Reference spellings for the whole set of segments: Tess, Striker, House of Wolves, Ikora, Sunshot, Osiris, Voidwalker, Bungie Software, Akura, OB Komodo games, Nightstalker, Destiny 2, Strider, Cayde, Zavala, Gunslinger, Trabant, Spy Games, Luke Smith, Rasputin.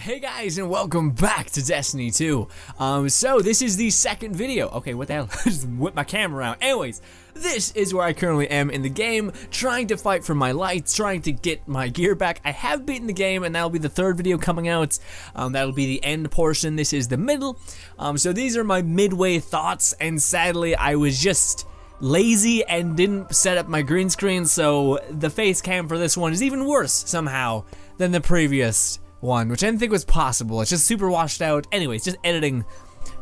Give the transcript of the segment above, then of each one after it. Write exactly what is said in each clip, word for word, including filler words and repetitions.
Hey guys, and welcome back to Destiny two. Um, so this is the second video. Okay, what the hell? I just whipped my camera out. Anyways, this is where I currently am in the game, trying to fight for my lights, trying to get my gear back. I have beaten the game, and that'll be the third video coming out. Um, that'll be the end portion. This is the middle. Um, so these are my midway thoughts, and sadly, I was just lazy and didn't set up my green screen, so the face cam for this one is even worse, somehow, than the previous one, which I didn't think was possible. It's just super washed out. Anyways, just editing,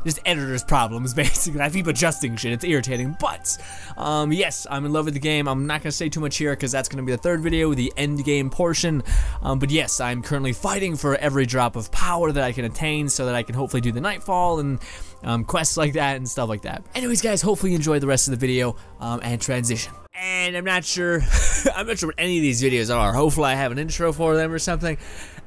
just editor's problems, basically. I keep adjusting shit. It's irritating, but, um, yes, I'm in love with the game. I'm not gonna say too much here, because that's gonna be the third video, the end game portion, um, but yes, I'm currently fighting for every drop of power that I can attain, so that I can hopefully do the Nightfall, and, um, quests like that, and stuff like that. Anyways, guys, hopefully you enjoy the rest of the video, um, and transition. And I'm not sure, I'm not sure what any of these videos are. Hopefully I have an intro for them or something.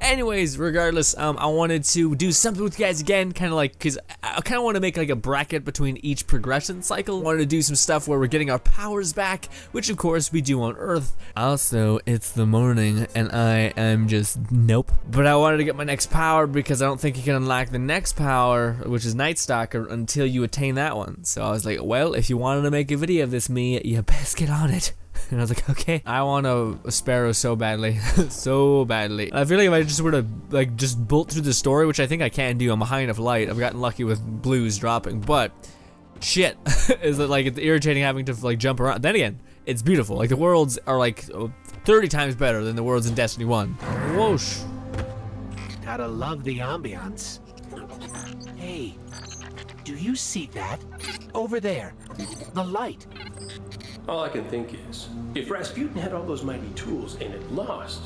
Anyways, regardless, um, I wanted to do something with you guys again, kind of like, because I kind of want to make like a bracket between each progression cycle. I wanted to do some stuff where we're getting our powers back, which of course we do on Earth. Also, it's the morning, and I am just, nope. But I wanted to get my next power, because I don't think you can unlock the next power, which is Nightstalker, until you attain that one. So I was like, well, if you wanted to make a video of this, me, you best get on it. And I was like, okay, I want a, a sparrow so badly. So badly. I feel like if I just were to like just bolt through the story, which I think I can do, I'm a high enough light. I've gotten lucky with blues dropping, but shit. Is it like, it's irritating having to like jump around. Then again, it's beautiful. Like the worlds are like thirty times better than the worlds in Destiny one. Whoosh. Gotta love the ambiance. Hey, do you see that? Over there, the light. All I can think is, if Rasputin had all those mighty tools and it lost,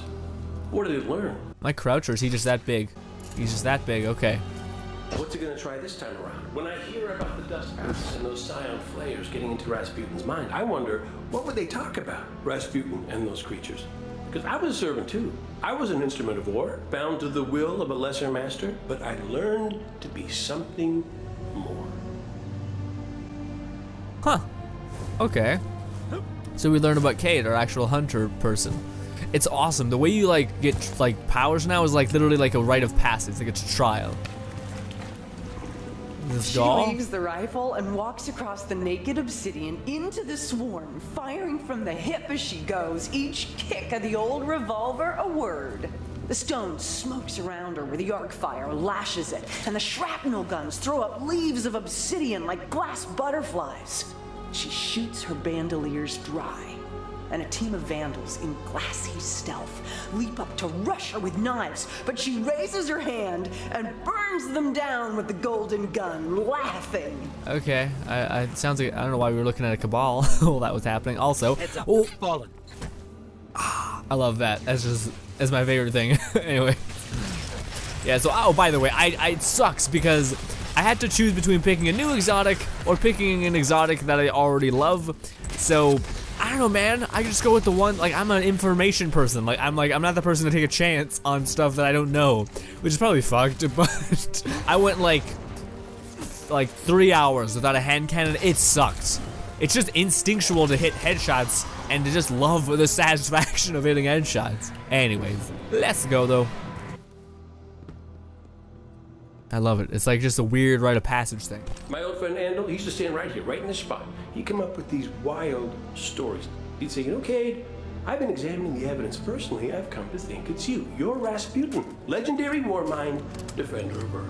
what did it learn? My croucher, is he just that big? He's just that big, okay. What's it gonna try this time around? When I hear about the dust bats and those scion flares getting into Rasputin's mind, I wonder, what would they talk about, Rasputin and those creatures? Because I was a servant too. I was an instrument of war, bound to the will of a lesser master, but I learned to be something more. Huh, okay. So we learned about Cayde, our actual hunter person. It's awesome. The way you like get like powers now is like literally like a rite of passage. Like it's a trial. This she doll? leaves the rifle and walks across the naked obsidian into the swarm, firing from the hip as she goes. Each kick of the old revolver a word. The stone smokes around her where the arc fire lashes it, and the shrapnel guns throw up leaves of obsidian like glass butterflies. She shoots her bandoliers dry, and a team of vandals in glassy stealth leap up to rush her with knives, but she raises her hand and burns them down with the golden gun, laughing. Okay, I, I sounds like, I don't know why we were looking at a cabal while that was happening. Also, it's oh, fallen. Ah, I love that. That's just that's my favorite thing. Anyway, yeah. So, oh, by the way, I, I it sucks because I had to choose between picking a new exotic or picking an exotic that I already love. So, I don't know, man. I just go with the one, like, I'm an information person. Like, I'm like, I'm not the person to take a chance on stuff that I don't know, which is probably fucked, but I went like, like three hours without a hand cannon. It sucked. It's just instinctual to hit headshots and to just love the satisfaction of hitting headshots. Anyways, let's go though. I love it. It's like just a weird rite of passage thing. My old friend Andel, he used to stand right here, right in this spot. He'd come up with these wild stories. He'd say, you know, Cayde, I've been examining the evidence personally. I've come to think it's you. You're Rasputin, legendary war mind, defender of Earth.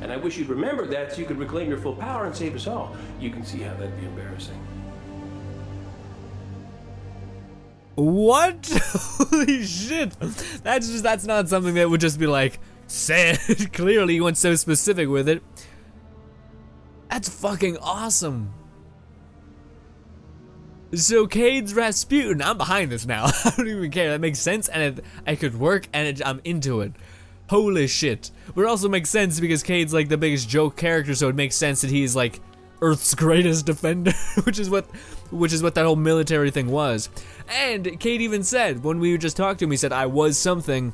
And I wish you'd remember that so you could reclaim your full power and save us all. You can see how that'd be embarrassing. What? Holy shit. That's just, that's not something that would just be like, said clearly. You went so specific with it. That's fucking awesome. So Cayde's Rasputin. I'm behind this now. I don't even care. That makes sense, and it, I could work, and it, I'm into it. Holy shit! But it also makes sense because Cayde's like the biggest joke character, so it makes sense that he's like Earth's greatest defender, which is what, which is what that whole military thing was. And Cayde even said when we just talked to him, he said I was something.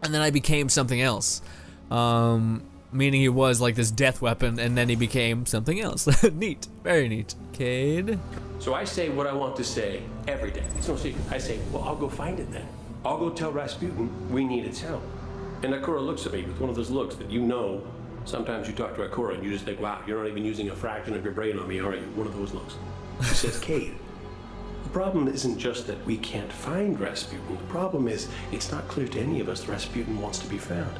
And then I became something else, um, meaning he was like this death weapon, and then he became something else. Neat, very neat. Cayde. So I say what I want to say every day. It's no secret. I say, well, I'll go find it then. I'll go tell Rasputin we need its help. And Akura looks at me with one of those looks that you know, sometimes you talk to Akura and you just think, wow, you're not even using a fraction of your brain on me, are you? One of those looks. She says, Cayde, the problem isn't just that we can't find Rasputin. The problem is it's not clear to any of us that Rasputin wants to be found.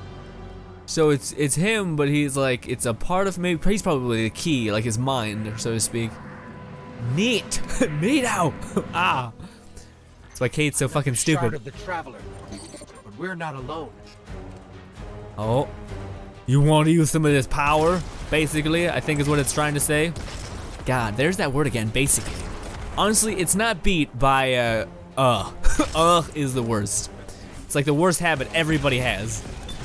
So it's it's him, but he's like, it's a part of me. He's probably the key, like his mind, so to speak. Neat. Neat out. Ah. That's why Cade's so fucking stupid. Of the traveler, but we're not alone. Oh. You want to use some of this power, basically, I think is what it's trying to say. God, there's that word again, basically. Honestly, it's not beat by, uh, uh. uh is the worst. It's like the worst habit everybody has,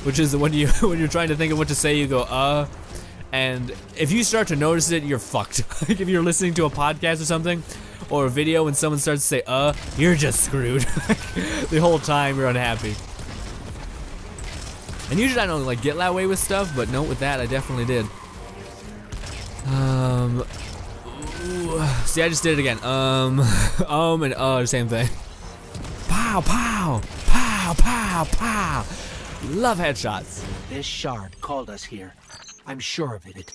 which is when, you, when you're trying to think of what to say, you go, uh. And if you start to notice it, you're fucked. Like if you're listening to a podcast or something, or a video, and someone starts to say, uh, you're just screwed. The whole time you're unhappy. And usually I don't like get that way with stuff, but no, with that I definitely did. Um, ooh, see, I just did it again. Um, um, and uh, same thing. Pow, pow, pow, pow, pow. Love headshots. This shard called us here. I'm sure of it.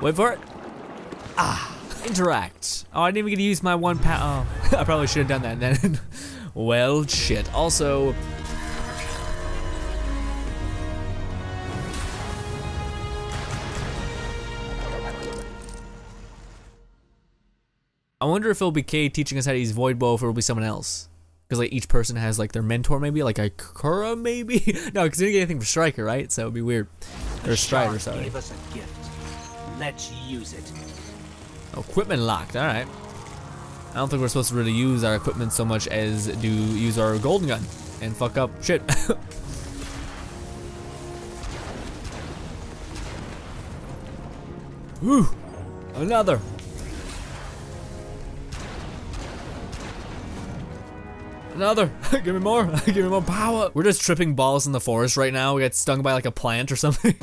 Wait for it. Ah. Interact. Oh, I didn't even get to use my one power. Oh, I probably should have done that then. Well, shit. Also, I wonder if it'll be Cayde teaching us how to use Void Bow, if it'll be someone else. Because like each person has like their mentor, maybe like Ikora, maybe. No, because you didn't get anything from Striker, right? So it'd be weird. Or Strider, sorry. Gave us a gift. Let's use it. Equipment locked, alright. I don't think we're supposed to really use our equipment so much as do use our golden gun and fuck up shit. Whew, another. Another. Give me more. Give me more power. We're just tripping balls in the forest right now. We got stung by like a plant or something.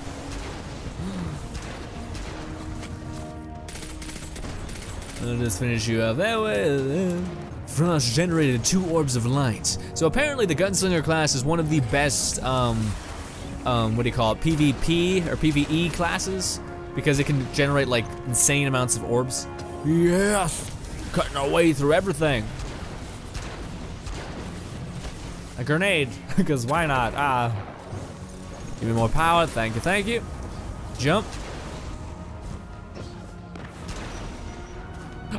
I'll just finish you up that way. Frost generated two orbs of light. So apparently the Gunslinger class is one of the best, um, um, what do you call it, P V P or P V E classes, because it can generate like insane amounts of orbs. Yes! Cutting our way through everything. A grenade, because why not? Ah. Give me more power, thank you, thank you. Jump.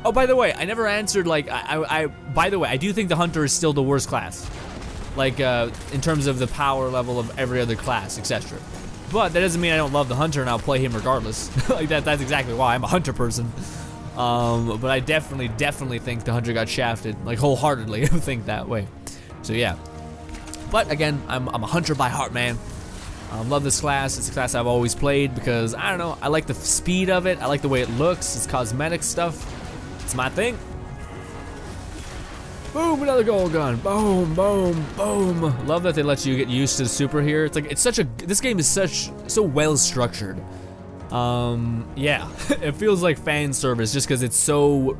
Oh, by the way, I never answered, like, I, I, I, by the way, I do think the Hunter is still the worst class. Like, uh, in terms of the power level of every other class, et cetera. But that doesn't mean I don't love the Hunter and I'll play him regardless. Like, that, that's exactly why I'm a Hunter person. Um, but I definitely, definitely think the Hunter got shafted. Like, wholeheartedly, think that way. So, yeah. But, again, I'm, I'm a Hunter by heart, man. I love this class. It's a class I've always played because, I don't know, I like the speed of it. I like the way it looks. It's cosmetic stuff. It's my thing. Boom, another gold gun. Boom, boom, boom. Love that they let you get used to the super here. It's like, it's such a, this game is such, so well structured. Um, yeah, it feels like fan service just because it's so,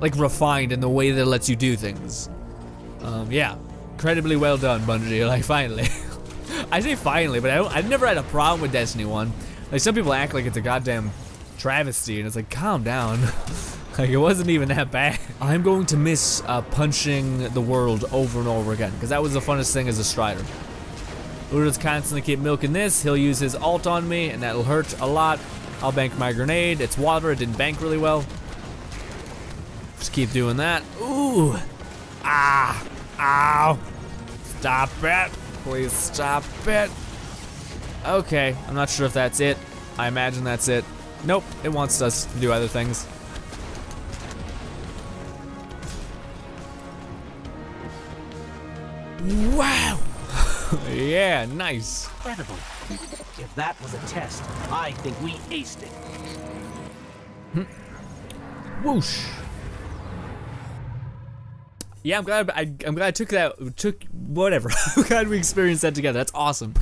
like, refined in the way that it lets you do things. Um, yeah, incredibly well done, Bungie, like, finally. I say finally, but I don't, I've never had a problem with Destiny one. Like, some people act like it's a goddamn travesty, and it's like, calm down. Like, it wasn't even that bad. I'm going to miss uh, punching the world over and over again, because that was the funnest thing as a Strider. We'll just constantly keep milking this. He'll use his ult on me, and that'll hurt a lot. I'll bank my grenade. It's water. It didn't bank really well. Just keep doing that. Ooh. Ah. Ow. Stop it. Please stop it. Okay. I'm not sure if that's it. I imagine that's it. Nope. It wants us to do other things. Wow! Yeah, nice. Incredible. If that was a test, I think we aced it. Hmm. Whoosh. Yeah, I'm glad. I, I'm glad I took that. Took whatever. I'm glad we experienced that together. That's awesome.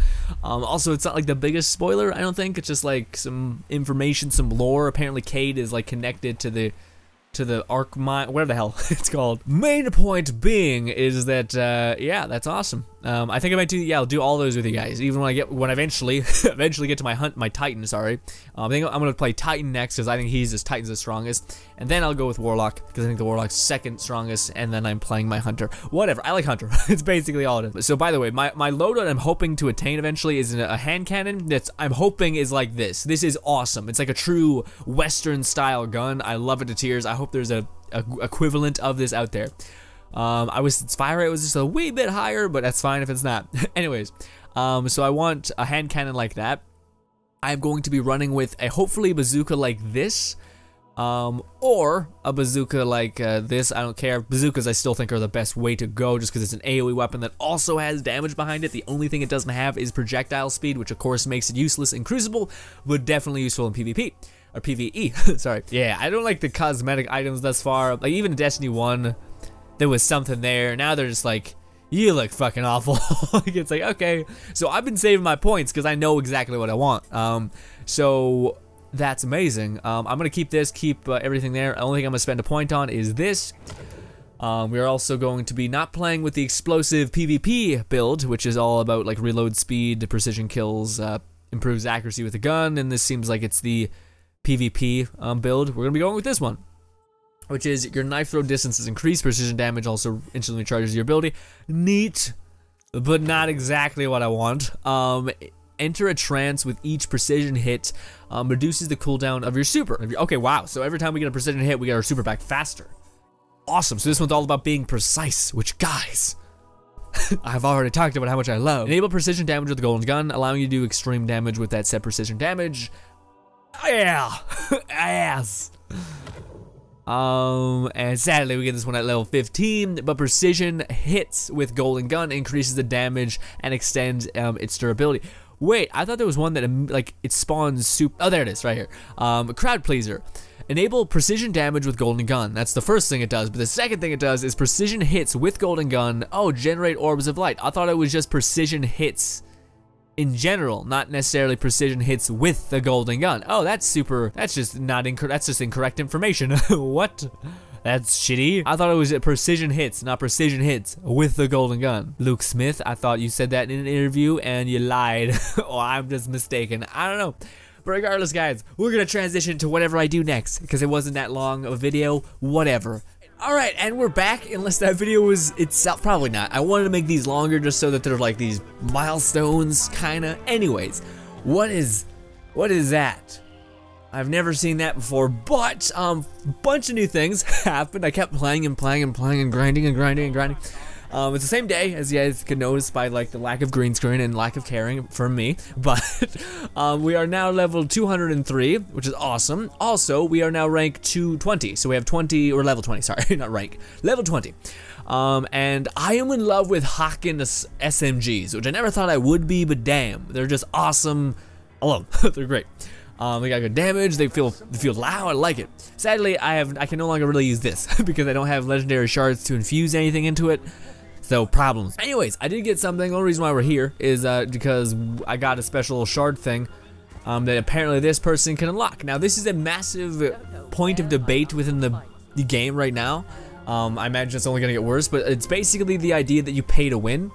Um, also, it's not like the biggest spoiler. I don't think it's just like some information, some lore. Apparently, Cayde is like connected to the to the arc mine, whatever the hell it's called. Main point being is that, uh, yeah, that's awesome. Um, I think I might do, yeah, I'll do all those with you guys. Even when I get, when I eventually, eventually get to my hunt, my Titan, sorry. Um, I think I'm gonna play Titan next, because I think he's, his Titan's the strongest. And then I'll go with Warlock, because I think the Warlock's second strongest, and then I'm playing my Hunter. Whatever, I like Hunter. It's basically all it is. So by the way, my, my loadout I'm hoping to attain eventually is a hand cannon that's, I'm hoping is like this. This is awesome. It's like a true Western style gun. I love it to tears. I hope there's a, a equivalent of this out there. Um, I was, its fire rate was just a wee bit higher, but that's fine if it's not. Anyways, um, so I want a hand cannon like that. I'm going to be running with a hopefully bazooka like this, um, or a bazooka like uh, this. I don't care. Bazookas I still think are the best way to go, just because it's an AoE weapon that also has damage behind it. The only thing it doesn't have is projectile speed, which of course makes it useless in Crucible, but definitely useful in PvP. Or PvE, sorry. Yeah, I don't like the cosmetic items thus far. Like, even in Destiny one, there was something there. Now they're just like, you look fucking awful. Like, it's like, okay. So I've been saving my points because I know exactly what I want. Um, so that's amazing. Um, I'm going to keep this, keep uh, everything there. The only thing I'm going to spend a point on is this. Um, we are also going to be not playing with the explosive PvP build, which is all about, like, reload speed, precision kills, uh, improves accuracy with the gun, and this seems like it's the PvP um, build. We're gonna be going with this one, which is your knife throw distance is increased, precision damage also instantly charges your ability. Neat, but not exactly what I want. Um, enter a trance with each precision hit, um, reduces the cooldown of your super. Okay, wow. So every time we get a precision hit, we get our super back faster. Awesome. So this one's all about being precise, which, guys, I've already talked about how much I love. Enable precision damage with the golden gun, allowing you to do extreme damage with that set precision damage. Yeah, ass. Um, and sadly we get this one at level fifteen, but precision hits with golden gun increases the damage and extends um, its durability. Wait, I thought there was one that like it spawns super. Oh, there it is, right here. Um, crowd pleaser. Enable precision damage with golden gun. That's the first thing it does, but the second thing it does is precision hits with golden gun. Oh, generate orbs of light. I thought it was just precision hits in general, not necessarily precision hits with the golden gun. Oh, that's super, that's just not incorrect, that's just incorrect information. What? That's shitty. I thought it was precision hits, not precision hits with the golden gun. Luke Smith, I thought you said that in an interview and you lied. Oh, I'm just mistaken. I don't know. But regardless, guys, we're gonna transition to whatever I do next, because it wasn't that long of a video, whatever. Alright, and we're back, unless that video was itself, probably not. I wanted to make these longer just so that they're like these milestones, kinda. Anyways, what is, what is that? I've never seen that before, but um, bunch of new things happened. I kept playing and playing and playing and grinding and grinding and grinding. Um, it's the same day, as you guys can notice by like the lack of green screen and lack of caring from me, but um, we are now level two hundred three, which is awesome. Also, we are now rank two twenty, so we have twenty, or level twenty, sorry, not rank, level twenty. Um, and I am in love with hawking S M Gs, which I never thought I would be, but damn, they're just awesome. I love them. They're great. Um, they got good damage, they feel they feel loud, I like it. Sadly, I have I can no longer really use this, because I don't have legendary shards to infuse anything into it. So, problems. Anyways, I did get something. The only reason why we're here is uh, because I got a special shard thing um, that apparently this person can unlock. Now, this is a massive point of debate within the, the game right now. Um, I imagine it's only going to get worse, but it's basically the idea that you pay to win.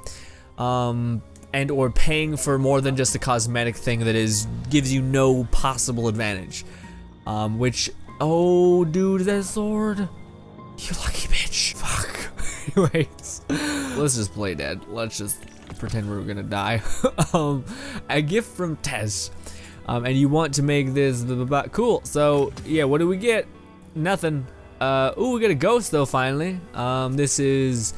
Um, and or paying for more than just a cosmetic thing that is gives you no possible advantage. Um, which, oh, dude, that sword. You lucky bitch. Fuck. Anyways, let's just play dead. Let's just pretend we're gonna die. um, a gift from Tess, um, and you want to make this blah, blah, blah. Cool. So yeah, what do we get? Nothing. Uh, ooh, we get a ghost though. Finally, um, this is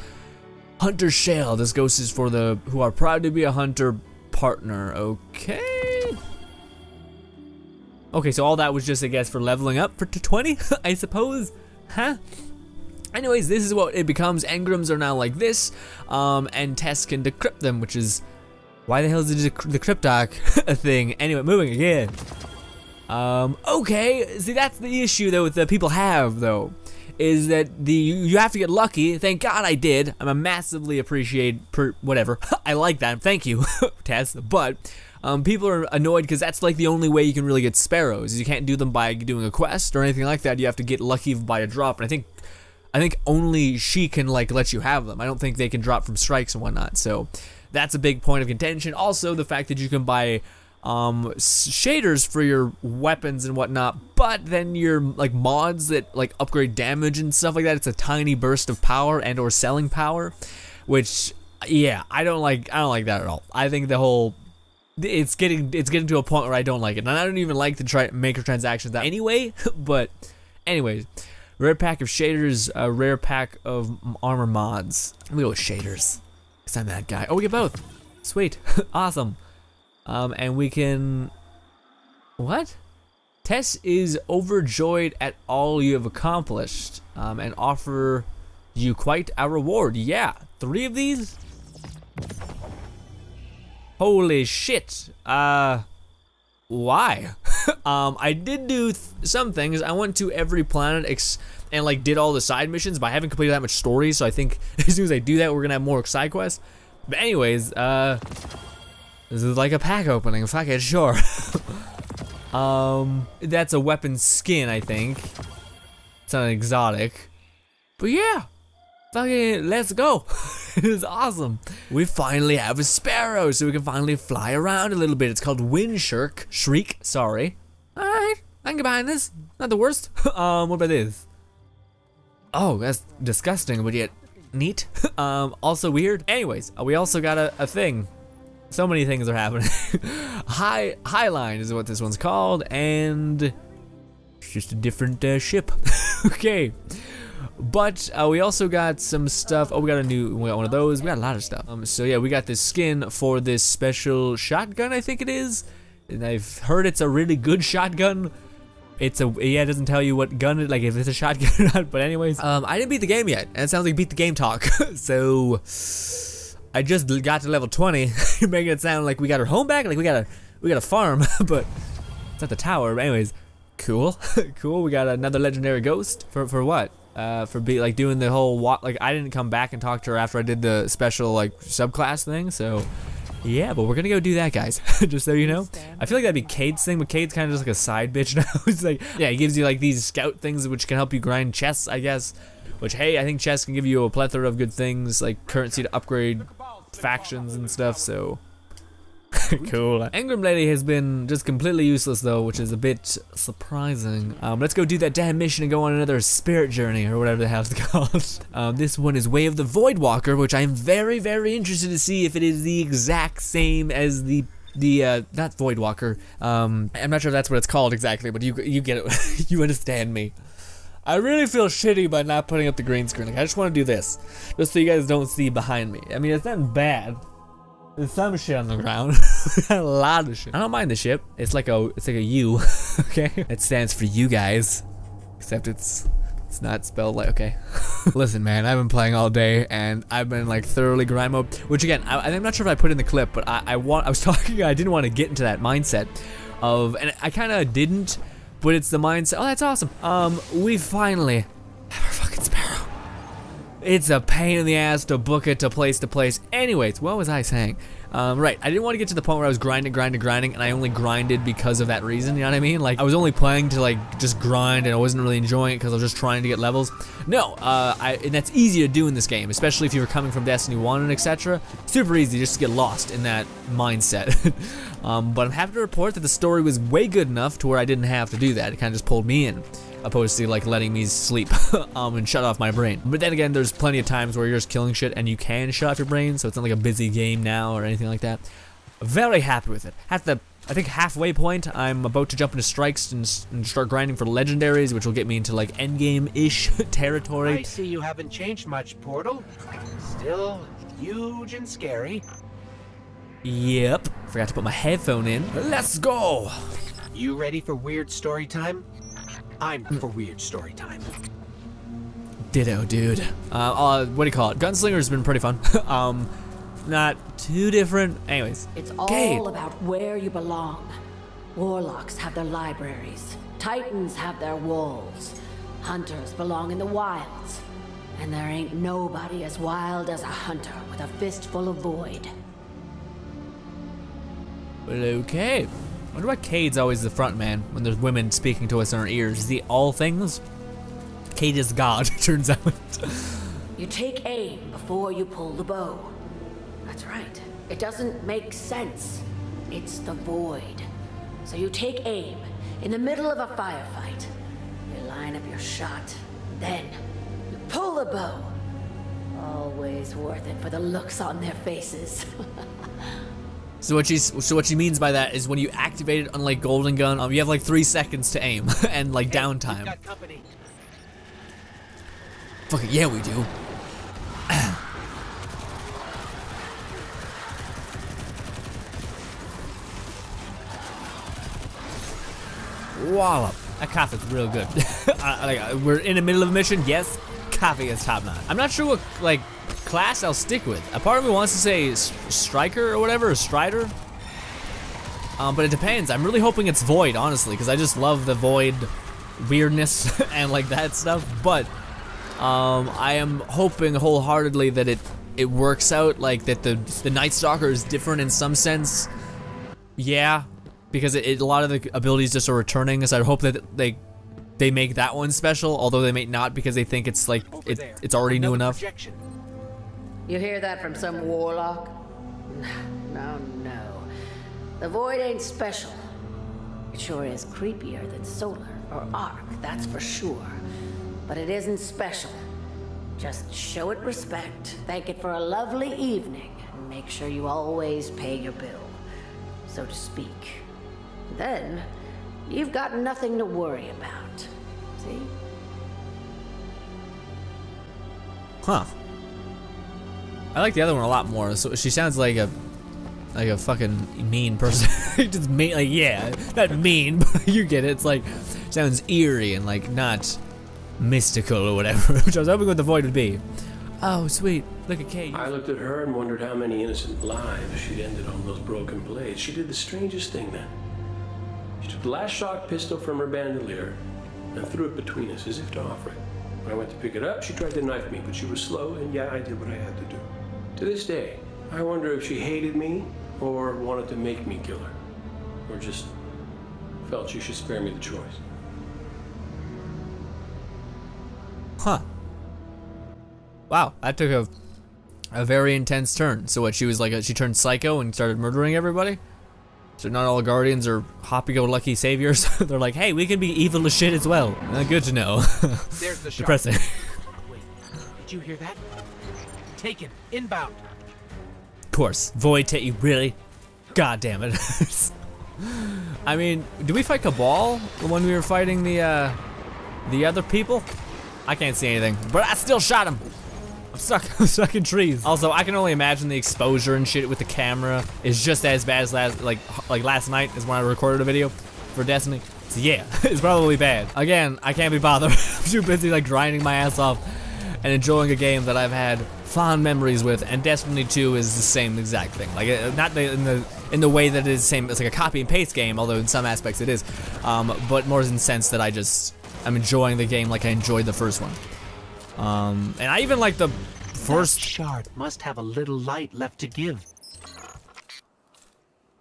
Hunter Shell. This ghost is for the who are proud to be a hunter partner. Okay. Okay, so all that was just, I guess, for leveling up for twenty, I suppose, huh? Anyways, this is what it becomes. Engrams are now like this, um, and Tess can decrypt them, which is, why the hell is it the cryptoc a thing? Anyway, moving again. Um, okay, see, that's the issue though that people have though, is that the you have to get lucky. Thank God I did. I'm a massively appreciate per, whatever. I like that. Thank you, Tess. But Um, people are annoyed because that's like the only way you can really get sparrows. You can't do them by doing a quest or anything like that. You have to get lucky by a drop, and I think I think only she can like let you have them. I don't think they can drop from strikes and whatnot, so that's a big point of contention. Also, the fact that you can buy um, shaders for your weapons and whatnot, but then your like mods that like upgrade damage and stuff like that, it's a tiny burst of power and or selling power, which yeah, I don't like. I don't like that at all. I think the whole it's getting it's getting to a point where I don't like it, and I don't even like to try microtransactions that anyway. But anyways. Rare pack of shaders, a rare pack of armor mods. I'm gonna go with shaders, because I'm that guy. Oh, we get both. Sweet. Awesome. Um, and we can... What? Tess is overjoyed at all you have accomplished, um, and offer you quite a reward. Yeah, three of these? Holy shit. Uh... Why? um, I did do th some things. I went to every planet ex and like did all the side missions, but I haven't completed that much story, so I think as soon as I do that, we're gonna have more side quests. But anyways, uh, this is like a pack opening, fuck it, sure. um, that's a weapon skin, I think. It's not an exotic. But yeah, fucking let's go. It is awesome. We finally have a sparrow, so we can finally fly around a little bit. It's called Wind Shirk. Shriek, sorry. Alright, I can get behind this. Not the worst. um, what about this? Oh, that's disgusting, but yet neat. um, also weird. Anyways, we also got a, a thing. So many things are happening. High Highline is what this one's called, and it's just a different uh, ship. Okay. But uh, we also got some stuff. Oh, we got a new, we got one of those. We got a lot of stuff. Um, so yeah, we got this skin for this special shotgun, I think it is. And I've heard it's a really good shotgun. It's a, yeah, it doesn't tell you what gun it, like if it's a shotgun or not. But anyways, um, I didn't beat the game yet. And it sounds like beat the game talk. So I just got to level twenty. Making it sound like we got our home back. Like we got a, we got a farm, but it's not the tower. But anyways, cool, cool. We got another legendary ghost for, for what? Uh, for be like doing the whole walk, like I didn't come back and talk to her after I did the special like subclass thing, so yeah, but we're gonna go do that, guys. Just so you know, I feel like that'd be Cade's thing, but Cade's kind of just like a side bitch now. It's like, yeah, he gives you like these scout things which can help you grind chests, I guess, which hey, I think chests can give you a plethora of good things like currency to upgrade factions and stuff, so cool. Engram Lady has been just completely useless though, which is a bit surprising. Um, let's go do that damn mission and go on another spirit journey or whatever the hell's called. Um, this one is Way of the Voidwalker, which I am very, very interested to see if it is the exact same as the the uh, not Voidwalker. Um, I'm not sure if that's what it's called exactly, but you you get it. You understand me. I really feel shitty by not putting up the green screen. Like, I just want to do this, just so you guys don't see behind me. I mean, it's not bad. There's some shit on the ground. A lot of shit. I don't mind the ship. It's like a, it's like a U. Okay. It stands for you guys. Except it's, it's not spelled like, okay. Listen, man, I've been playing all day and I've been like thoroughly grind mode, which again, I, I'm not sure if I put in the clip, but I, I want, I was talking, I didn't want to get into that mindset of, and I kind of didn't, but it's the mindset. Oh, that's awesome. Um, we finally have our fucking sparrow. It's a pain in the ass to book it to place to place. Anyways, what was I saying? Um, right, I didn't want to get to the point where I was grinding, grinding, grinding, and I only grinded because of that reason, you know what I mean? Like, I was only playing to, like, just grind, and I wasn't really enjoying it because I was just trying to get levels. No, uh, I, and that's easy to do in this game, especially if you were coming from Destiny one and et cetera. Super easy just to get lost in that mindset. um, but I'm happy to report that the story was way good enough to where I didn't have to do that. It kind of just pulled me in, opposed to like letting me sleep um, and shut off my brain. But then again, there's plenty of times where you're just killing shit and you can shut off your brain, so it's not like a busy game now or anything like that. Very happy with it. At the, I think, halfway point, I'm about to jump into strikes and, and start grinding for legendaries, which will get me into like endgame-ish territory. I see you haven't changed much, Portal. Still huge and scary. Yep. Forgot to put my headphone in. Let's go! You ready for weird story time? I'm for weird story time. Ditto, dude. Uh, uh, what do you call it? Gunslinger's been pretty fun. um, not too different. Anyways. It's all Cayde. About where you belong. Warlocks have their libraries. Titans have their walls. Hunters belong in the wilds. And there ain't nobody as wild as a hunter with a fistful of void. But okay. I wonder why Cade's always the front man when there's women speaking to us in our ears. Is he all things? Cayde is God, it turns out. You take aim before you pull the bow. That's right. It doesn't make sense. It's the void. So you take aim in the middle of a firefight. You line up your shot. Then you pull the bow. Always worth it for the looks on their faces. So what she's, so what she means by that is when you activate it on like Golden Gun, um, you have like three seconds to aim and like hey, downtime. Fuck it, yeah we do. Wallop. That coffee is real good. uh, like, we're in the middle of a mission, yes. Coffee is top notch. I'm not sure what like class I'll stick with. A part of me wants to say Striker or whatever, or Strider. Um, but it depends. I'm really hoping it's Void, honestly, because I just love the Void weirdness and like that stuff. But um, I am hoping wholeheartedly that it it works out. Like that the the Nightstalker is different in some sense. Yeah, because it, it, a lot of the abilities just are returning. So I hope that they. They make that one special, although they may not because they think it's like it, it's already Another new enough. Projection. You hear that from some warlock? No, no. The void ain't special. It sure is creepier than solar or arc, that's for sure. But it isn't special. Just show it respect, thank it for a lovely evening, and make sure you always pay your bill, so to speak. Then you've got nothing to worry about. See? Huh. I like the other one a lot more. So she sounds like a like a fucking mean person. Just mean, like yeah, not mean, but you get it. It's like sounds eerie and like not mystical or whatever. Which I was hoping what the void would be. Oh sweet, look at Cayde. I looked at her and wondered how many innocent lives she'd ended on those broken blades. She did the strangest thing then. She took the last shock pistol from her bandolier and threw it between us as if to offer it. When I went to pick it up, she tried to knife me, but she was slow, and yeah, I did what I had to do. To this day, I wonder if she hated me or wanted to make me kill her, or just felt she should spare me the choice. Huh. Wow, that took a a very intense turn. So what, she was like, a, she turned psycho and started murdering everybody? So not all guardians are happy-go-lucky saviors. They're like, hey, we can be evil as shit as well. Uh, good to know. There's the shot. Depressing. Wait, did you hear that? Taken. Inbound. Of course. Void take you, really? God damn it. I mean, did we fight Cabal when we were fighting the, uh, the other people? I can't see anything, but I still shot him. I'm stuck, I'm stuck in trees. Also, I can only imagine the exposure and shit with the camera is just as bad as last, like, like last night is when I recorded a video for Destiny. So yeah, it's probably bad. Again, I can't be bothered. I'm too busy like grinding my ass off and enjoying a game that I've had fond memories with, and Destiny two is the same exact thing. Like, not in the in the way that it is the same, it's like a copy and paste game, although in some aspects it is, um, but more in the sense that I just, I'm enjoying the game like I enjoyed the first one. Um, and I even like the first that shard must have a little light left to give.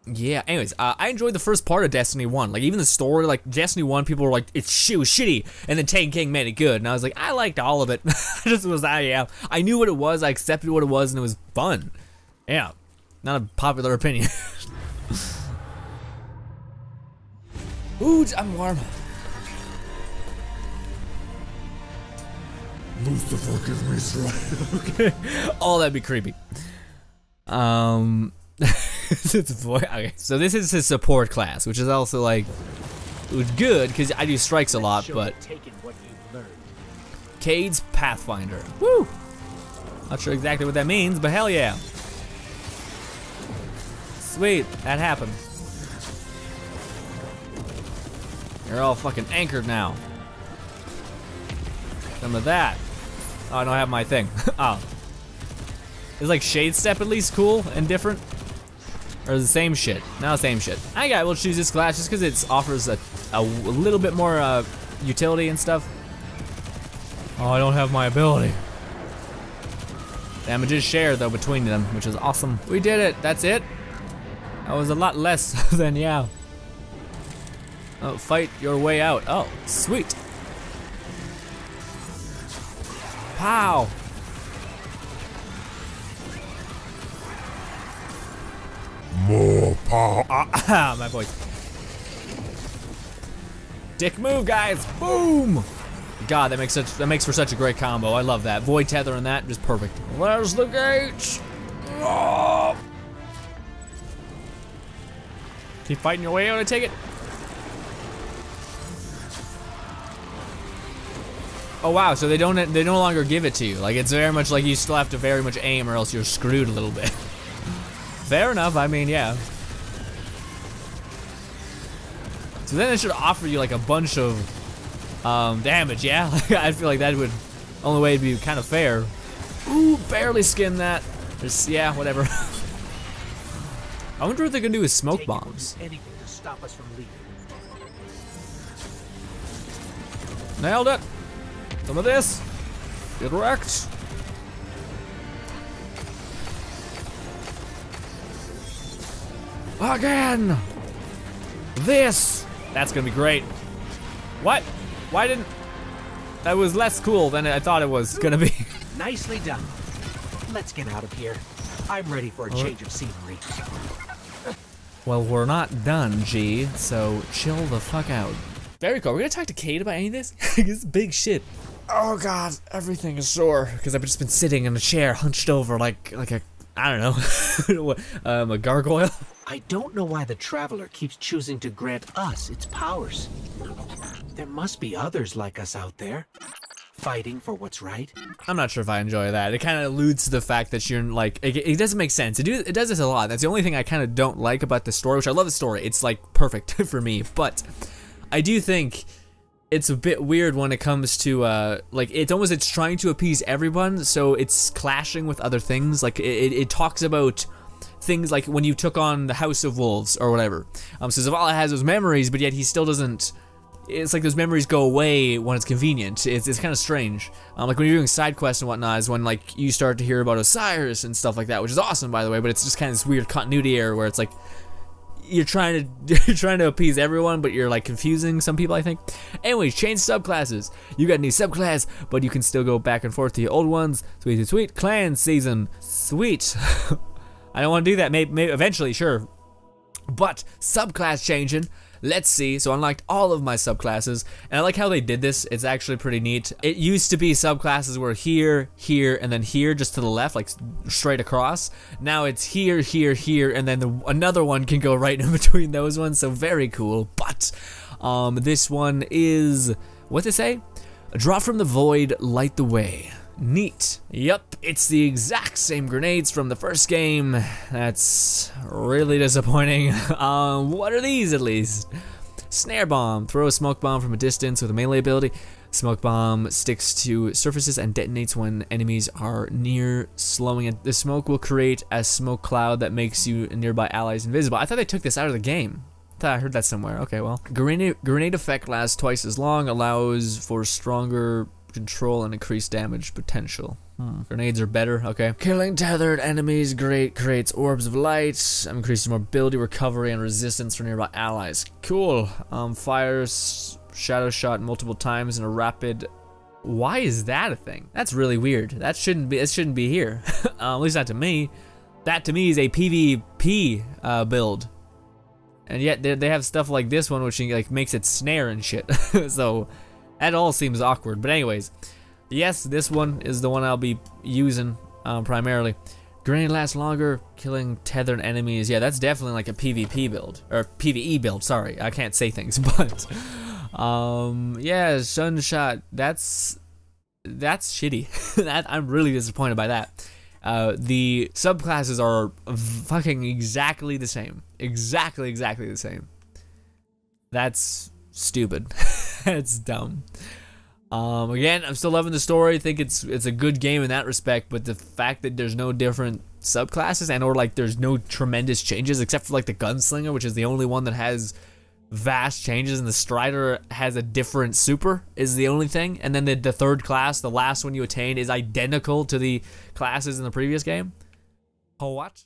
Yeah, anyways, uh, I enjoyed the first part of Destiny one. Like, even the story, like, Destiny one, people were like, it's sh shitty, and then Taken King made it good. And I was like, I liked all of it. I just was, I yeah. I knew what it was, I accepted what it was, and it was fun. Yeah, not a popular opinion. Ooh, I'm warm. Lucifer, give me Strider. Okay. Oh, that'd be creepy. Um, it's void. Okay. So this is his support class, which is also like good because I do strikes a lot, but Cayde's Pathfinder. Woo! Not sure exactly what that means, but hell yeah. Sweet, that happened. You're all fucking anchored now. Some of that. Oh, I don't have my thing. Oh. Is like Shade Step at least cool and different? Or is it the same shit? No, same shit. I got will choose this class just because it offers a, a little bit more uh, utility and stuff. Oh, I don't have my ability. Damage is shared though between them, which is awesome. We did it. That's it. That was a lot less than Yao. Oh, fight your way out. Oh, sweet. Pow. More power. Ah, my voice. Dick move, guys. Boom. God, that makes such that makes for such a great combo. I love that. Void tether and that, just perfect. Where's the gates? Oh. Keep fighting your way out, I take it. Oh wow, so they don't they no longer give it to you. Like, it's very much like you still have to very much aim or else you're screwed a little bit. Fair enough, I mean, yeah. So then it should offer you like a bunch of um, damage, yeah? I feel like that would, only way it'd be kind of fair. Ooh, barely skin that. Just, yeah, whatever. I wonder what they're gonna do with smoke bombs. Nailed it. Some of this. Get wrecked. Again. This. That's gonna be great. What? Why didn't? That was less cool than I thought it was gonna be. Nicely done. Let's get out of here. I'm ready for a right. change of scenery. Well, we're not done, G. So chill the fuck out. Very cool. Are we gonna talk to Cayde about any of this? It's big shit. Oh god, everything is sore because I've just been sitting in a chair, hunched over like like a I don't know, um, a gargoyle. I don't know why the Traveler keeps choosing to grant us its powers. There must be others like us out there, fighting for what's right. I'm not sure if I enjoy that. It kind of alludes to the fact that you're like, it, it doesn't make sense. It, do, it does this a lot. That's the only thing I kind of don't like about the story, which I love the story. It's like perfect for me, but I do think it's a bit weird when it comes to uh, like it's almost it's trying to appease everyone, so it's clashing with other things. Like it, it talks about things like when you took on the House of Wolves or whatever. Um, so Zavala has those memories, but yet he still doesn't. It's like those memories go away when it's convenient. It's, it's kind of strange. Um, like when you're doing side quests and whatnot, is when like you start to hear about Osiris and stuff like that, which is awesome by the way. But it's just kind of this weird continuity error where it's like. You're trying to you're trying to appease everyone, but you're like confusing some people, I think. Anyways, change subclasses. You got a new subclass, but you can still go back and forth to your old ones. Sweet, sweet, sweet. Clan season, sweet. I don't want to do that. Maybe, maybe eventually, sure. But subclass changing. Let's see. So I unlocked all of my subclasses, and I like how they did this. It's actually pretty neat. It used to be subclasses were here, here, and then here, just to the left, like straight across. Now it's here, here, here, and then the, another one can go right in between those ones. So very cool. But um, this one is what they say: draw from the void, light the way. Neat. Yep, it's the exact same grenades from the first game. That's really disappointing. Um, what are these at least? Snare bomb. Throw a smoke bomb from a distance with a melee ability. Smoke bomb sticks to surfaces and detonates when enemies are near, slowing it. The smoke will create a smoke cloud that makes you nearby allies invisible. I thought they took this out of the game. I heard that somewhere. Okay, well. Grenade, grenade effect lasts twice as long, allows for stronger control and increased damage potential. Hmm. Grenades are better, okay. Killing tethered enemies great creates orbs of light, increases mobility, recovery, and resistance for nearby allies. Cool. Um, fires shadow shot multiple times in a rapid. Why is that a thing? That's really weird. That shouldn't be. It shouldn't be here. uh, at least not to me. That to me is a PvP uh, build, and yet they, they have stuff like this one, which like makes it snare and shit. So. That all seems awkward, but anyways, yes, this one is the one I'll be using um, primarily. Grenade lasts longer, killing tethered enemies. Yeah, that's definitely like a PvP build or PvE build. Sorry, I can't say things, but um, yeah, Sunshot. That's that's shitty. that, I'm really disappointed by that. Uh, the subclasses are fucking exactly the same, exactly, exactly the same. That's stupid. It's dumb. Um, again, I'm still loving the story. I think it's it's a good game in that respect, but the fact that there's no different subclasses and or like there's no tremendous changes except for like the Gunslinger, which is the only one that has vast changes, and the Strider has a different super is the only thing. And then the, the third class, the last one you attain, is identical to the classes in the previous game. Oh, what?